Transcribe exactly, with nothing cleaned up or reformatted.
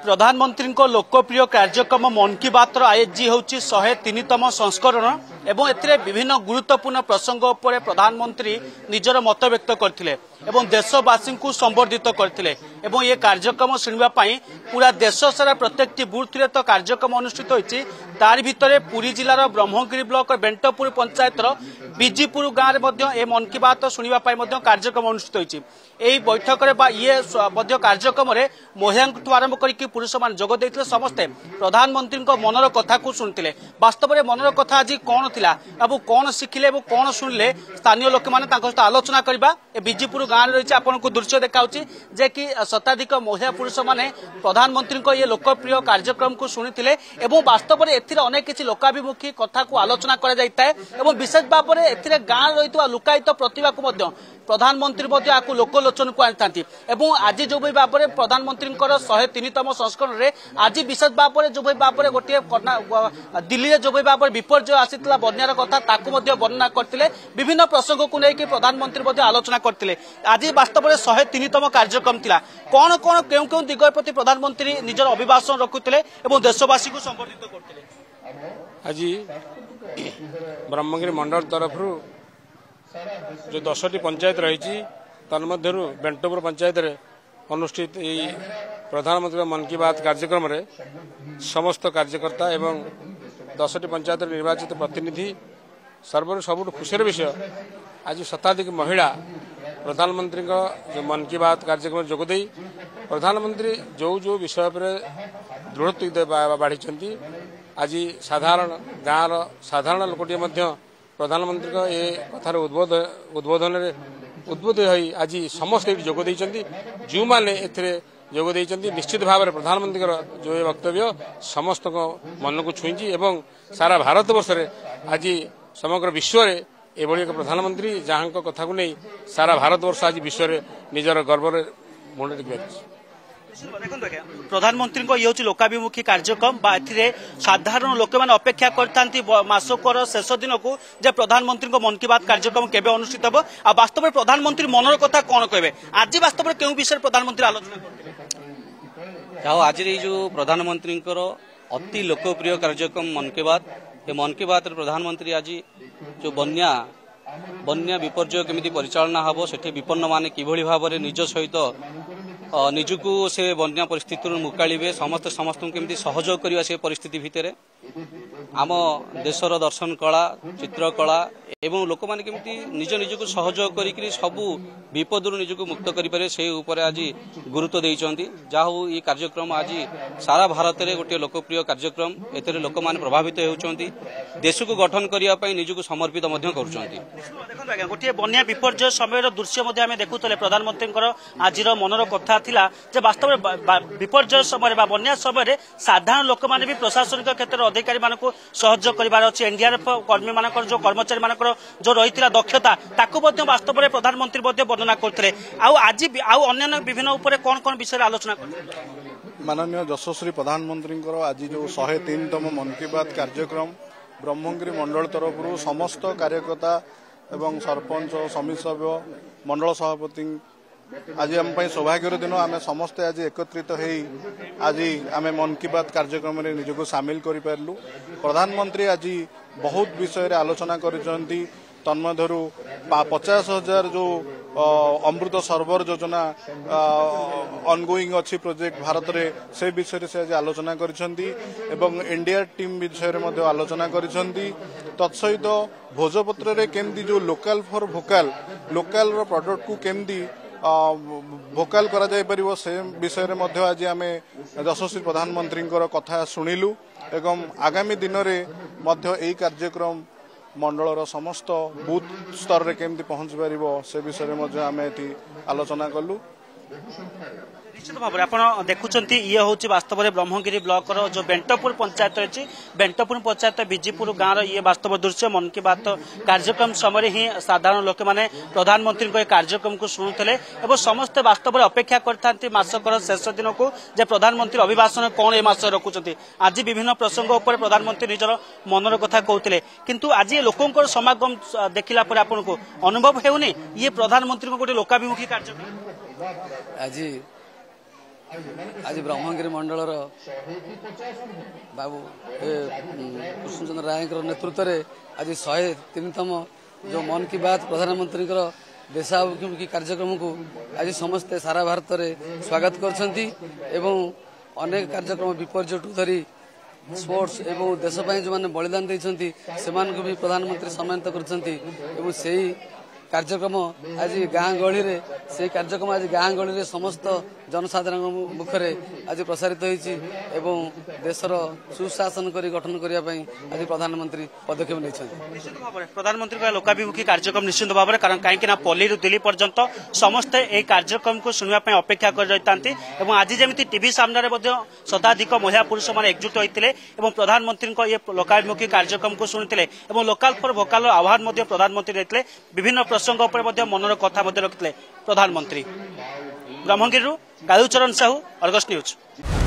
प्रधानमंत्री लोकप्रिय कार्यक्रम मन की बात आयोजी होची शहे तीन तम संस्करण एवं एथिरे विभिन्न गुरुत्वपूर्ण प्रसंग उपर प्रधानमंत्री निजर मत व्यक्त करथिले एवं देशवासी को संबर्धित करथिले एवं ये कार्यक्रम सुनिबा पई पूरा देश सारा प्रत्येक बूथ रे तो कार्यक्रम अनुष्ठित होची। तार भितर पुरी जिलार ब्रह्मगिरी ब्लॉक बेंटपुर पंचायतर बीजीपुर गांव रे मन की बात सुनिबा पई कार्यक्रम अनुष्ठित होची। एही बैठक रे ये कार्यक्रम रे महिलांक आरंभ करके पुरुष मान जोग देइथिले समस्ते प्रधानमंत्री मनर कथा को सुनथिले। वास्तव में मनर कथा आज कौन थिला अब कौन शिखिले और कौन सुनले स्थानीय लोक मैंने आलोचना करवा। बीजीपुर गांव रही आपन को दृश्य देखा जे कि शताधिक महिला पुरुष मैंने प्रधानमंत्री ये लोकप्रिय कार्यक्रम को शुणी और वास्तव में एथिरे अनेक किछि लोकाभिमुखी कथा को आलोचना कर विशेष भाव में एथिरे गांव रही लुकायित प्रतिभा को प्रधानमंत्री लोकलोचन को आनी आज जो भाव में प्रधानमंत्री शहे तीन तम संस्करण में आज विशेष भाव में जो भाव में गोटे दिल्ली में जो भाव में विपर्जय आसी बन्यार कथा वर्णना करते विभिन्न प्रसंग को लेकिन प्रधानमंत्री आलोचना करते। आज वास्तव में शहे तीन तम कार्यक्रम था कौन कौन क्यों क्यों दिग प्रति प्रधानमंत्री निजर अभिभाषण रखुते देशवासी को संबर्धित करते। आज ब्रह्मगिरी मंडल तरफ जो दस टी पंचायत रही तन्मध्यरू बेंटपुर पंचायत रे अनुष्ठित प्रधानमंत्री मन की बात कार्यक्रम रे समस्त कार्यकर्ता एवं दस टी पंचायत निर्वाचित प्रतिनिधि सर्व सब खुशीर विषय आज शताधिक महिला प्रधानमंत्री जो मन की बात कार्यक्रम जोगदे प्रधानमंत्री जो जो विषय पर दृढ़ बाढ़ी आज साधारण गाँव साधारण लोकटे प्रधानमंत्री ये कथार उद्बोधन उद्बोधित हो आज समस्त जोगदे जो मैंने जोगदे निश्चित भाव में प्रधानमंत्री जो ये वक्तव्य समस्त मन को छुईंजी एवं सारा भारत वर्ष रे आज समग्र विश्व रे एभली एक प्रधानमंत्री जहाँ कथा को नहीं सारा भारत वर्ष आज विश्व रे निजर गर्व मुंड टेक प्रधानमंत्री ये हूँ लोकाभिमुखी कार्यक्रम साधारण लोक मैंने अपेक्षा करसकर शेष दिन को प्रधानमंत्री मन की बात कार्यक्रम केवे अनुष्ठित हो वास्तव में प्रधानमंत्री मनर कथा कौन कहे आज वास्तव में क्यों विषय प्रधानमंत्री आलोचना आज जो प्रधानमंत्री अति लोकप्रिय कार्यक्रम मन की बात ये मन की बात प्रधानमंत्री आज जो बन्या बन्या विपर्जय केमी परिचालना हम से विपन्न मान कि भाव में निज सहित निजुकू से बन्या परिस्थिति मुकाबले समस्त समस्त केमी सहयोग करवा से परिस्थिति भितर आम देशर दर्शन कला चित्रकला एवं लोक मैंने केमी निज निजुकू सहयोग कर सबू विपदरू निजुकू मुक्त करें से आज गुरुत्व देते जहा हूँ ये कार्यक्रम आज सारा भारत में गोटे लोकप्रिय कार्यक्रम एथे लोक मैंने प्रभावित होती देश को गठन करने निजुकू समर्पित कर गोटे बन्या विपर्जय समय दृश्य देखुले प्रधानमंत्री आज मनर कथा वास्तव में विपर्जय समय बन्या समय साधारण लोक मैंने भी प्रशासनिक क्षेत्र में अधिकारी मान को सहयोग कर एनडीआरएफ कर्मी मान जो कर्मचारी मान जो रही दक्षता वास्तव में प्रधानमंत्री वर्णना करते आज विभिन्न उपर कौन कौन विषय आलोचना माननीय यशस्वी प्रधानमंत्री आज जो शहे तीन तम मन की बात कार्यक्रम ब्रह्मगिरी मंडल तरफ समस्त कार्यकर्ता एवं सरपंच समिति सभ्य मंडल सभापति आज आम सौभाग्यर दिन आम समस्ते आज एकत्रित तो आज आम मन की बात कार्यक्रम में निजक सामिल करूँ। प्रधानमंत्री आज बहुत विषय आलोचना करन्मधर पचास हजार जो अमृत सरोवर योजना ऑनगोइंग अच्छी प्रोजेक्ट भारत रे से विषय से आज आलोचना एनडीआर टीम विषय में आलोचना तत्सहित भोजपत्र रे केमती जो लोकल फॉर भोकाल लोकल रो प्रोडक्ट को केमती भोकाल करा जाय परिवो से विषय रे मध्य आज आम यशस्वी प्रधानमंत्री कथा शुणिलु एवं आगामी दिन में यही कार्यक्रम मंडल समस्त बूथ स्तर में केमती पहुंच परिवो से विषय रे मध्य आम एथि आलोचना कलु। निश्चित भाव में आप देखुंट ये हूँ वास्तव में ब्रह्मगिरी ब्लॉक जो बेंटपुर पंचायत रही बेंटपुर पंचायत बीजीपुर गाँव रे वास्तव दृश्य मन की बात कार्यक्रम समय ही साधारण लोक मैंने प्रधानमंत्री ये कार्यक्रम को शुणुले और समस्ते वास्तव में अपेक्षा करसकर शेष दिन को प्रधानमंत्री अभिभाषण कौन ये मस रखुंट आज विभिन्न प्रसंग उपर प्रधानमंत्री निजर मनर कथा कहते कितु आज लोकों समागम देखला आपको अनुभव होनी ये प्रधानमंत्री गोटे लोकाभिमुखी कार्यक्रम आज आज ब्रह्मगिरी मंडल बाबू कृष्णचंद्र राय नेतृत्व में आज शहे तीन तम जो मन की बात प्रधानमंत्री देशाभिमुखी कार्यक्रम को आज समस्ते सारा भारत में स्वागत करनेक कार्यक्रम विपर्य टू धरी स्पोर्ट्स एवं देशपाई जो मैंने बलिदान देते भी प्रधानमंत्री सम्मानित कर कार्यक्रम आज गाँ गहली रे से कार्यक्रम आज गाँ गहली रे समस्त जनसाधारण मुखर आज प्रसारित होती देशर सुशासन कर गठन करने आज प्रधानमंत्री पदक्षेप निश्चित भाव में प्रधानमंत्री लोकाभिमुखी कार्यक्रम निश्चित भाव में कारण कहीं पल्ली दिल्ली पर्यंत समस्त यह कार्यक्रम को शुणापी अपेक्षा कर आज जमी टीवी सामने शताधिक महिला पुरुष मैंने एकजुट होते प्रधानमंत्री ये लोकाभिमुखी कार्यक्रम को शुणुते लोकाल फॉर वोकाल आह्वान प्रधानमंत्री देते विभिन्न संग पर मनर कथा रखिले प्रधानमंत्री। Brahmagiri Kalucharan Sahu, Argus news.